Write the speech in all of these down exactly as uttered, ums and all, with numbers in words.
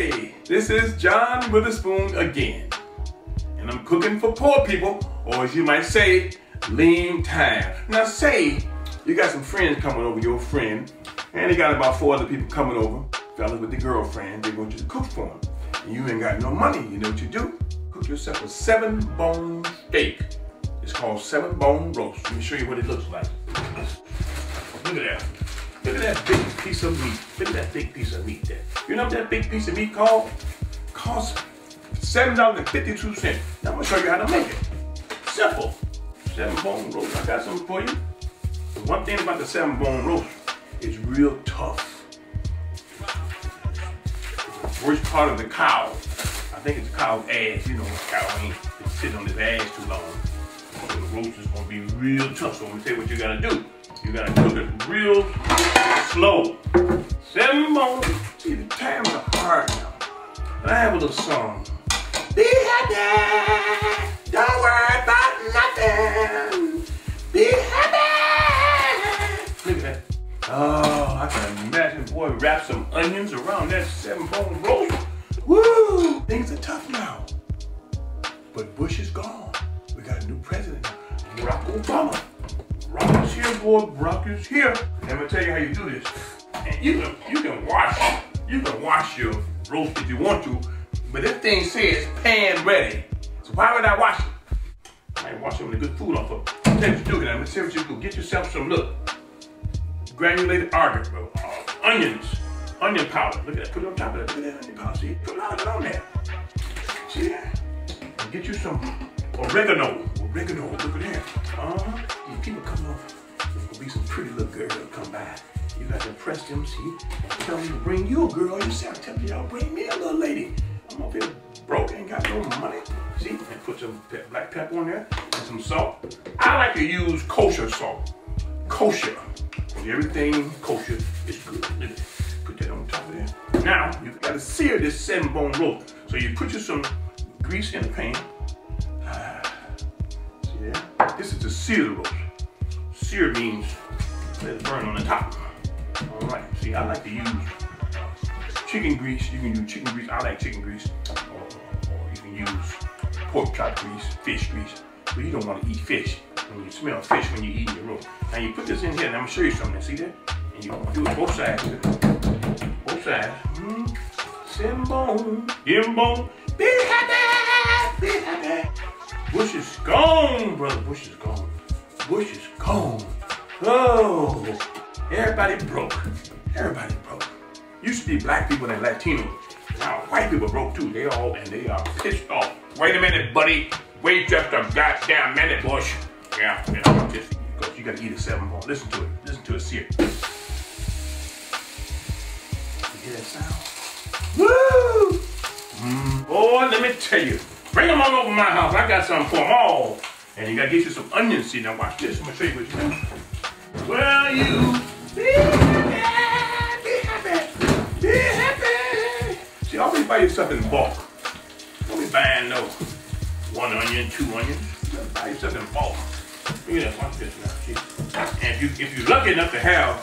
Hey, this is John Witherspoon again, and I'm cooking for poor people, or as you might say, lean time. Now say you got some friends coming over, your friend, and they got about four other people coming over, fellas with the girlfriend, they want you to cook for them. And you ain't got no money, you know what you do? Cook yourself a seven bone steak. It's called seven bone roast. Let me show you what it looks like. Look at that. Look at that big piece of meat. Look at that big piece of meat there. You know what that big piece of meat called? Costs seven dollars and fifty-two cents. Now I'm gonna show you how to make it. Simple. Seven bone roast. I got something for you. The one thing about the seven bone roast, it's real tough. It's the worst part of the cow. I think it's the cow's ass. You know, the cow ain't sitting on his ass too long. So the roast is gonna be real tough. So I'm gonna tell you what you gotta do. You gotta cook it real slow. Seven bone. See, the times are hard now. And I have a little song. Be happy. Don't worry about nothing. Be happy. Look at that. Oh, I can imagine, boy, wrap some onions around that seven bone roast. Woo! Things are tough now. But Bush is gone. We got a new president, Barack Obama. Barack is here, boy, Barack is here. And I'm gonna tell you how you do this. And you can you can wash you can wash your roast if you want to, but this thing says pan ready. So why would I wash it? I ain't washing with a good food off of it. Tell you what you do, and I'm gonna tell you what you do. Get yourself some look. Granulated agar, bro. Uh, onions. Onion powder. Look at that. Put it on top of that. Look at that onion powder. See? Put a lot of it on there. See that? And get you some oregano. Oregano, look at that. Uh-huh. These people come over. There's gonna be some pretty little girls that come by. You got to impress them, see? Tell me to bring you a girl yourself. Tell me y'all bring me a little lady. I'm up here broke, ain't got no money. See? And put some pe black pepper on there and some salt. I like to use kosher salt. Kosher. Everything kosher is good. Put that on top of there. Now, you got to sear this seven bone roast. So you put you some grease in the pan. Yeah. This is the sear roast. Sear means let it burn on the top. All right, see, I like to use chicken grease. You can use chicken grease. I like chicken grease. Or, or you can use pork chop grease, fish grease. But you don't want to eat fish. When you smell fish when you eat your roast. Now you put this in here, and I'm gonna show you something. See that? And you do it both sides. Both sides. Mm. Seven bone. Seven bone. Be happy. Be happy. Bush is gone, brother. Bush is gone. Bush is gone. Oh, everybody broke. Everybody broke. Used to be black people and Latinos. Now white people broke too. They all and they are pissed off. Wait a minute, buddy. Wait just a goddamn minute, Bush. Yeah, yeah. Just because you gotta eat a seven bone. Listen to it. Listen to it. See it. You hear that sound? Woo! Mm. Boy, let me tell you. Bring them on over my house. I got something for them all. And you gotta get you some onions. See, now watch this. I'm gonna show you what you do. Well, you be happy, be happy, be happy. See, always buy yourself in bulk. Don't be buying no one onion, two onions. You gotta buy yourself in bulk. Look at that. Watch this now. See? And if you if you're lucky enough to have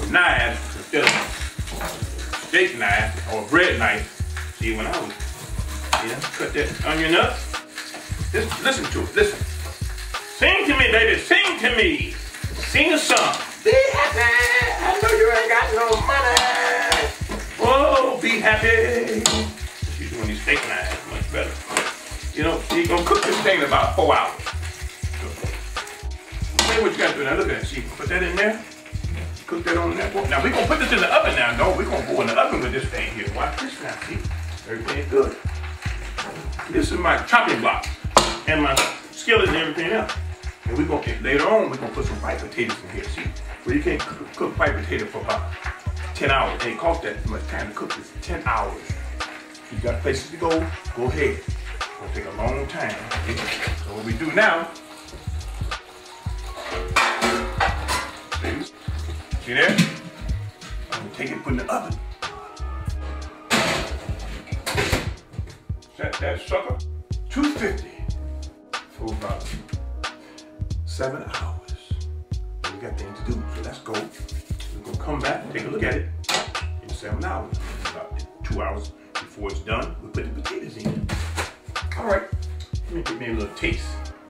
some knives instead of a steak knife or a bread knife, see when I was. Yeah, cut that onion up. Just listen to it, listen. Sing to me, baby, sing to me. Sing a song. Be happy, I know you ain't got no money. Whoa, be happy. She's doing these steak knives much better. You know, she's gonna cook this thing in about four hours. Say what you gotta do now, look at that. See, put that in there. Cook that on there. Now we're gonna put this in the oven now, no? We're gonna go in the oven with this thing here. Watch this now, see? Everything's good. This is my chopping block and my skillet and everything else. And we're gonna later on we're gonna put some white potatoes in here, see? Well, you can't cook, cook white potato for about ten hours. It ain't cost that much time to cook this. ten hours. If you got places to go, go ahead. It's gonna take a long time. So what we do now, see there? I'm gonna take it and put it in the oven. That, that sucker, two fifty for about seven hours. We got things to do, so let's go. We're gonna come back and take a look at it in seven hours. About two hours before Before it's done, we put the potatoes in. All right, let me give me a little taste.